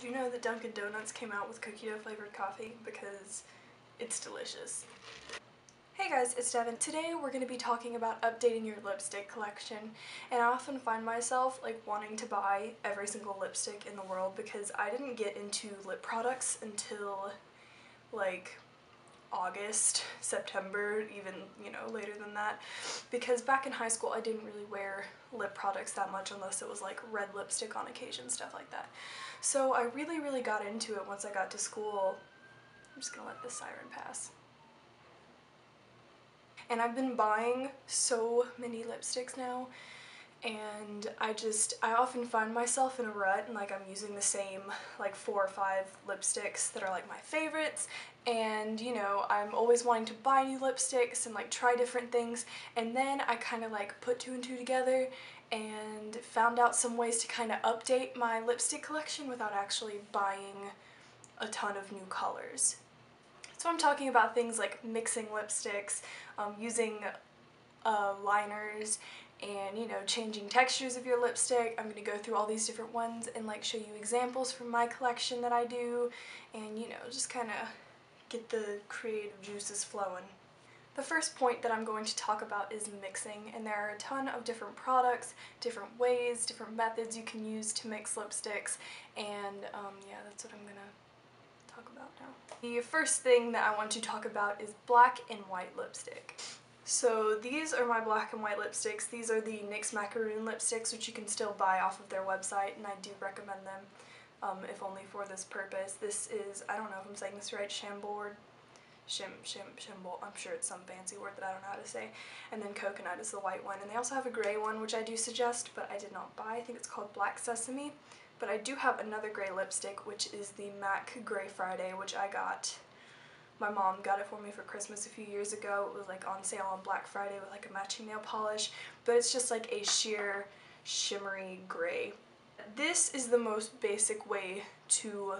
Do you know that Dunkin' Donuts came out with cookie dough flavored coffee? Because it's delicious. Hey guys, it's Devin. Today we're going to be talking about updating your lipstick collection, and I often find myself like wanting to buy every single lipstick in the world because I didn't get into lip products until like August, September, even, you know, later than that, because back in high school I didn't really wear lip products that much unless it was like red lipstick on occasion, stuff like that. So I really got into it once I got to school. I'm just gonna let this siren pass. And I've been buying so many lipsticks now, and I often find myself in a rut, and like I'm using the same like 4 or 5 lipsticks that are like my favorites, and you know, I'm always wanting to buy new lipsticks and like try different things, and then I kind of like put 2 and 2 together and found out some ways to kind of update my lipstick collection without actually buying a ton of new colors. So I'm talking about things like mixing lipsticks, using liners, and, you know, changing textures of your lipstick. I'm going to go through all these different ones and like show you examples from my collection that I do, and, you know, just kind of get the creative juices flowing. The first point that I'm going to talk about is mixing, and there are a ton of different products, different ways, different methods you can use to mix lipsticks, and yeah, that's what I'm going to talk about now. The first thing that I want to talk about is black and white lipstick. So these are my black and white lipsticks. These are the NYX Macaroon lipsticks, which you can still buy off of their website, and I do recommend them, if only for this purpose. This is, I don't know if I'm saying this right, Chambord, Chambord, I'm sure it's some fancy word that I don't know how to say, and then coconut is the white one, and they also have a gray one, which I do suggest, but I did not buy. I think it's called Black Sesame, but I do have another gray lipstick, which is the MAC Gray Friday, which I got. My mom got it for me for Christmas a few years ago. It was like on sale on Black Friday with like a matching nail polish, but it's just like a sheer shimmery gray. This is the most basic way to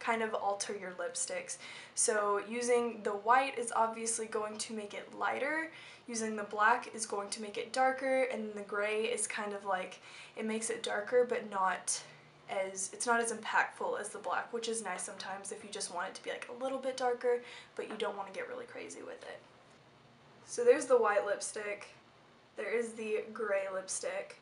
kind of alter your lipsticks. So using the white is obviously going to make it lighter, using the black is going to make it darker, and the gray is kind of like, it makes it darker but not as, it's not as impactful as the black, which is nice sometimes if you just want it to be like a little bit darker, but you don't want to get really crazy with it. So there's the white lipstick, there is the gray lipstick,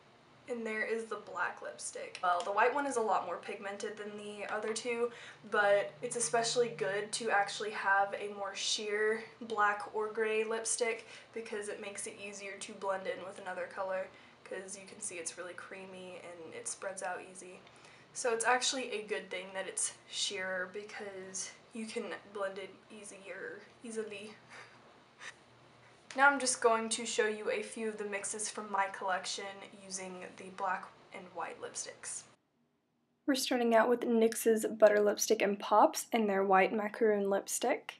and there is the black lipstick. Well, the white one is a lot more pigmented than the other two, but it's especially good to actually have a more sheer black or gray lipstick because it makes it easier to blend in with another color, because you can see it's really creamy and it spreads out easy. So it's actually a good thing that it's sheerer because you can blend it easily. Now I'm just going to show you a few of the mixes from my collection using the black and white lipsticks. We're starting out with NYX's Butter Lipstick and Pops and their white macaroon lipstick.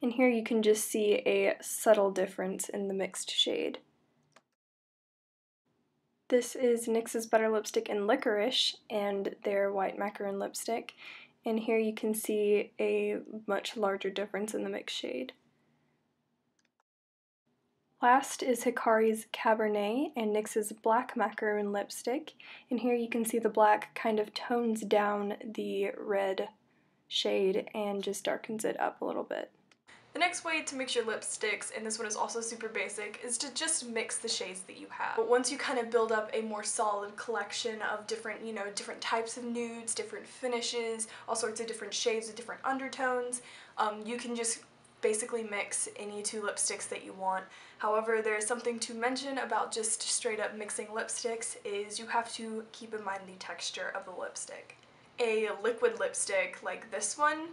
And here you can just see a subtle difference in the mixed shade. This is NYX's Butter Lipstick and Licorice and their white macaroon lipstick, and here you can see a much larger difference in the mixed shade. Last is Hikari's Cabernet and NYX's black macaroon lipstick, and here you can see the black kind of tones down the red shade and just darkens it up a little bit. The next way to mix your lipsticks, and this one is also super basic, is to just mix the shades that you have. But once you kind of build up a more solid collection of different, you know, different types of nudes, different finishes, all sorts of different shades with different undertones, you can just basically mix any two lipsticks that you want. However, there is something to mention about just straight up mixing lipsticks is you have to keep in mind the texture of the lipstick. A liquid lipstick like this one,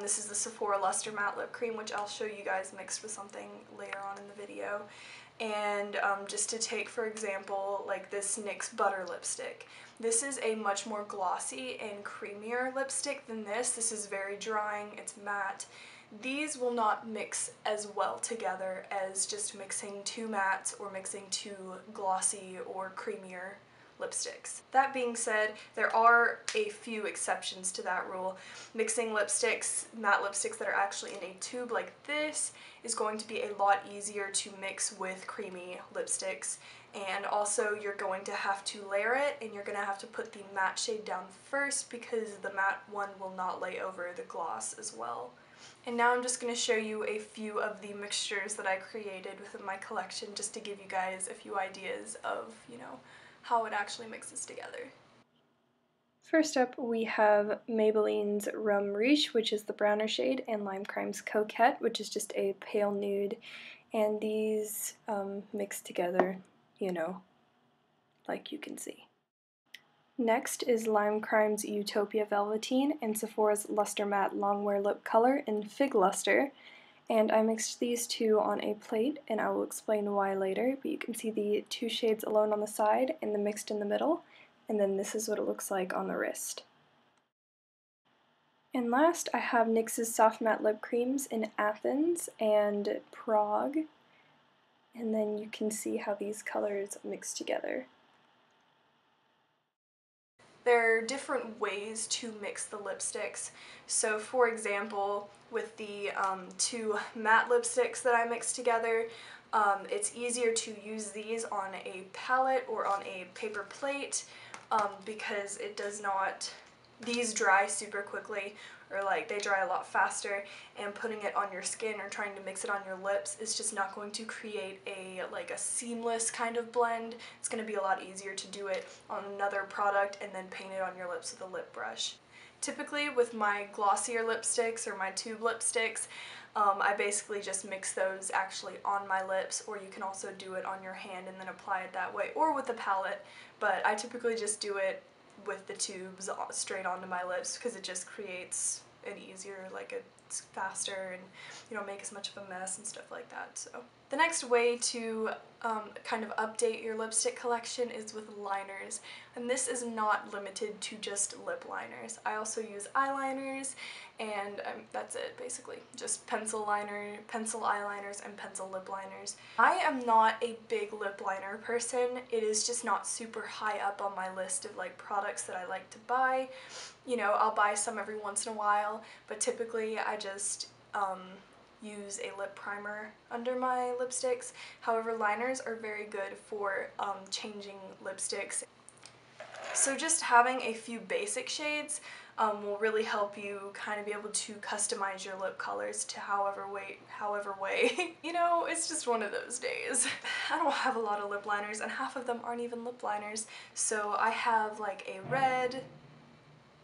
this is the Sephora Luster Matte Lip Cream, which I'll show you guys mixed with something later on in the video. And just to take, for example, like this NYX Butter Lipstick. This is a much more glossy and creamier lipstick than this. This is very drying, it's matte. These will not mix as well together as just mixing two mattes or mixing two glossy or creamier lipsticks. That being said, there are a few exceptions to that rule. Mixing lipsticks, matte lipsticks that are actually in a tube like this, is going to be a lot easier to mix with creamy lipsticks, and also you're going to have to layer it, and you're going to have to put the matte shade down first because the matte one will not lay over the gloss as well. And now I'm just going to show you a few of the mixtures that I created within my collection just to give you guys a few ideas of, you know, how it actually mixes together. First up, we have Maybelline's Rum Riche, which is the browner shade, and Lime Crime's Coquette, which is just a pale nude, and these mix together, you know, like you can see. Next is Lime Crime's Utopia Velveteen and Sephora's Luster Matte Longwear Lip Color in Fig Luster, and I mixed these two on a plate, and I will explain why later, but you can see the two shades alone on the side and the mixed in the middle, and then this is what it looks like on the wrist. And last, I have NYX's Soft Matte Lip Creams in Athens and Prague, and then you can see how these colors mix together. There are different ways to mix the lipsticks. So for example, with the two matte lipsticks that I mixed together, it's easier to use these on a palette or on a paper plate because it does not, these dry super quickly, or like they dry a lot faster, and putting it on your skin or trying to mix it on your lips is just not going to create a like a seamless kind of blend. It's going to be a lot easier to do it on another product and then paint it on your lips with a lip brush. Typically with my glossier lipsticks or my tube lipsticks, I basically just mix those actually on my lips, or you can also do it on your hand and then apply it that way, or with a palette, but I typically just do it with the tubes straight onto my lips because it just creates an easier, like it's faster, and you don't make as much of a mess and stuff like that. So the next way to kind of update your lipstick collection is with liners, and this is not limited to just lip liners. I also use eyeliners, and that's it basically, just pencil eyeliners and pencil lip liners. I am not a big lip liner person. It is just not super high up on my list of like products that I like to buy. You know, I'll buy some every once in a while, but typically I just use a lip primer under my lipsticks. However, liners are very good for changing lipsticks. So just having a few basic shades will really help you kind of be able to customize your lip colors to however way. You know, it's just one of those days. I don't have a lot of lip liners, and half of them aren't even lip liners. So I have like a red,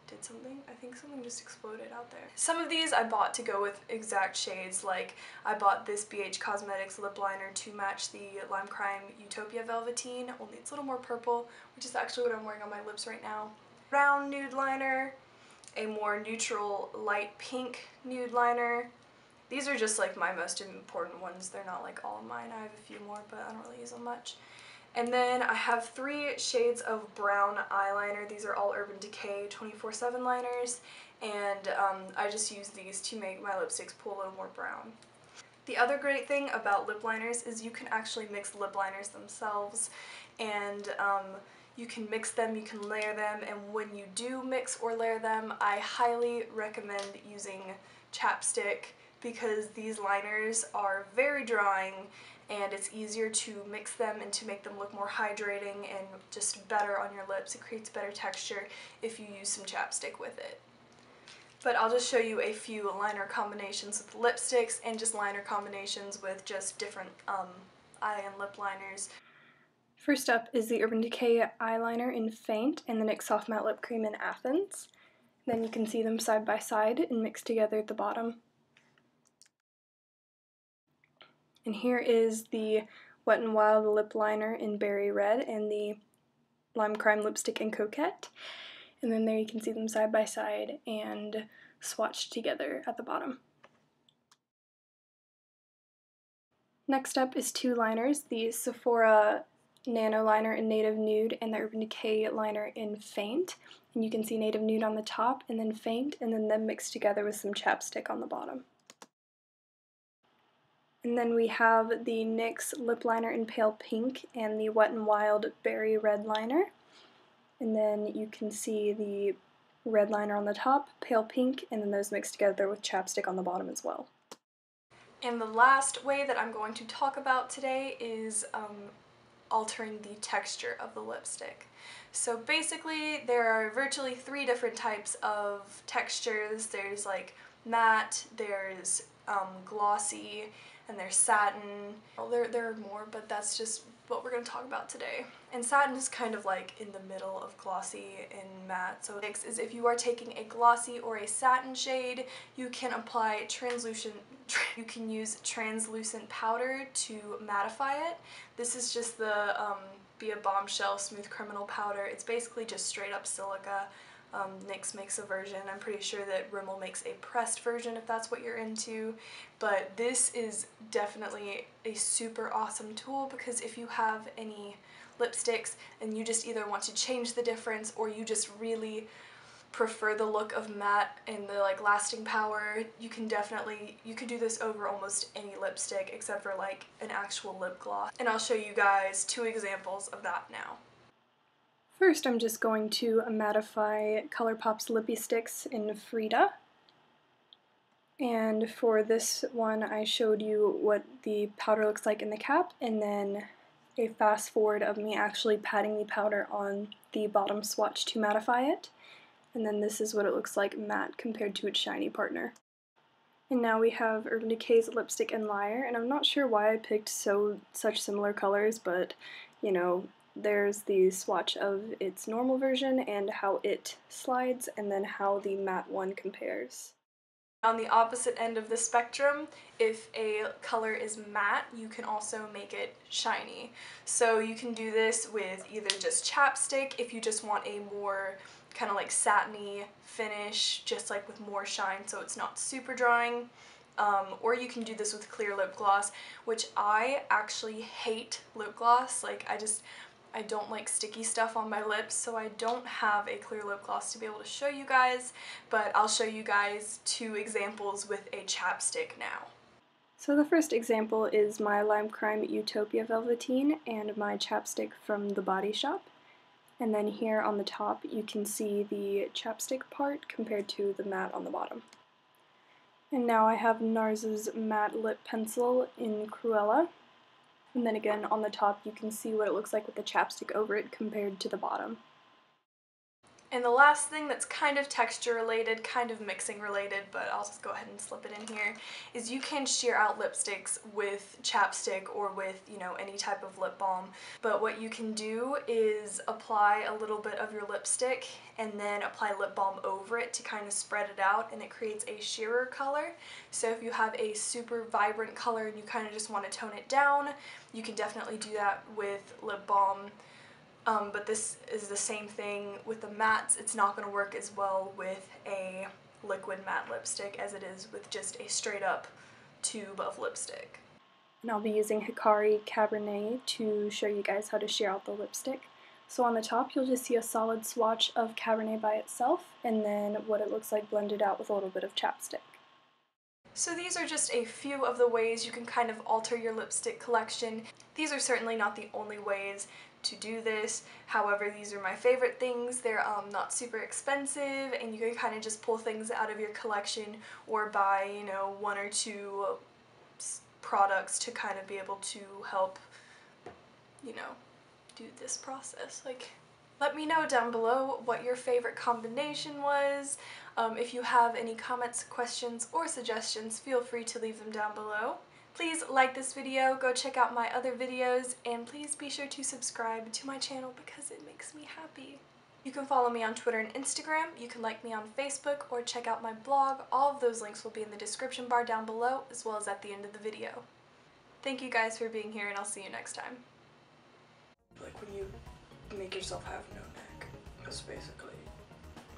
did something? I think something just exploded out there. Some of these I bought to go with exact shades, like I bought this BH Cosmetics lip liner to match the Lime Crime Utopia Velveteen, only it's a little more purple, which is actually what I'm wearing on my lips right now. Brown nude liner, a more neutral light pink nude liner. These are just like my most important ones, they're not like all mine, I have a few more but I don't really use them much. And then I have three shades of brown eyeliner. These are all Urban Decay 24/7 liners, and I just use these to make my lipsticks pull a little more brown. The other great thing about lip liners is you can actually mix lip liners themselves, and you can mix them, you can layer them, and when you do mix or layer them, I highly recommend using chapstick because these liners are very drying, and it's easier to mix them and to make them look more hydrating and just better on your lips. It creates better texture if you use some chapstick with it. But I'll just show you a few liner combinations with lipsticks and just liner combinations with just different eye and lip liners. First up is the Urban Decay eyeliner in Faint and the NYX Soft Matte Lip Cream in Athens. Then you can see them side by side and mixed together at the bottom. And here is the Wet n' Wild lip liner in Berry Red and the Lime Crime lipstick in Coquette. And then there you can see them side by side and swatched together at the bottom. Next up is two liners, the Sephora Nano liner in Native Nude and the Urban Decay liner in Faint. And you can see Native Nude on the top and then Faint, and then them mixed together with some chapstick on the bottom. And then we have the NYX lip liner in Pale Pink and the Wet n' Wild Berry Red liner. And then you can see the red liner on the top, Pale Pink, and then those mixed together with chapstick on the bottom as well. And the last way that I'm going to talk about today is altering the texture of the lipstick. So basically there are virtually 3 different types of textures. There's like matte, there's glossy, and there's satin. Well, there are more, but that's just what we're going to talk about today. And satin is kind of like in the middle of glossy and matte. So NYX is if you are taking a glossy or a satin shade, you can apply translucent, you can use translucent powder to mattify it. This is just the Be a Bombshell Smooth Criminal Powder. It's basically just straight up silica. NYX makes a version. I'm pretty sure that Rimmel makes a pressed version if that's what you're into, but this is definitely a super awesome tool because if you have any lipsticks and you just either want to change the difference or you just really prefer the look of matte and the like lasting power, you can definitely, you could do this over almost any lipstick except for like an actual lip gloss. And I'll show you guys 2 examples of that now. First, I'm just going to mattify ColourPop's Lippy Sticks in Frida. And for this one, I showed you what the powder looks like in the cap, and then a fast forward of me actually patting the powder on the bottom swatch to mattify it. And then this is what it looks like matte compared to its shiny partner. And now we have Urban Decay's Lipstick and Liar, and I'm not sure why I picked such similar colors, but you know, there's the swatch of its normal version and how it slides, and then how the matte one compares. On the opposite end of the spectrum, if a color is matte, you can also make it shiny. So you can do this with either just chapstick, if you just want a more kind of like satiny finish, just like with more shine so it's not super drying. Or you can do this with clear lip gloss, which I actually hate lip gloss. Like I don't like sticky stuff on my lips, so I don't have a clear lip gloss to be able to show you guys, but I'll show you guys 2 examples with a chapstick now. So the first example is my Lime Crime Utopia Velveteen and my chapstick from The Body Shop. And then here on the top you can see the chapstick part compared to the matte on the bottom. And now I have NARS's Matte Lip Pencil in Cruella. And then again, on the top, you can see what it looks like with the chapstick over it compared to the bottom. And the last thing that's kind of texture related, kind of mixing related, but I'll just go ahead and slip it in here, is you can sheer out lipsticks with chapstick or with, you know, any type of lip balm. But what you can do is apply a little bit of your lipstick and then apply lip balm over it to kind of spread it out, and it creates a sheerer color. So if you have a super vibrant color and you kind of just want to tone it down, you can definitely do that with lip balm. But this is the same thing with the mattes. It's not going to work as well with a liquid matte lipstick as it is with just a straight up tube of lipstick. And I'll be using Hikari Cabernet to show you guys how to sheer out the lipstick. So on the top you'll just see a solid swatch of Cabernet by itself, and then what it looks like blended out with a little bit of chapstick. So these are just a few of the ways you can kind of alter your lipstick collection. These are certainly not the only ways to do this, however these are my favorite things. They're not super expensive, and you can kind of just pull things out of your collection or buy, you know, 1 or 2 products to kind of be able to help, you know, do this process. Like, let me know down below what your favorite combination was. If you have any comments, questions, or suggestions, feel free to leave them down below. Please like this video, go check out my other videos, and please be sure to subscribe to my channel because it makes me happy. You can follow me on Twitter and Instagram, you can like me on Facebook, or check out my blog. All of those links will be in the description bar down below, as well as at the end of the video. Thank you guys for being here, and I'll see you next time. Like when you make yourself have no neck. That's basically.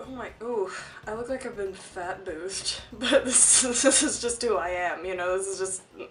Oh my, ooh, I look like I've been fat boozed, but this is just who I am, you know, this is just...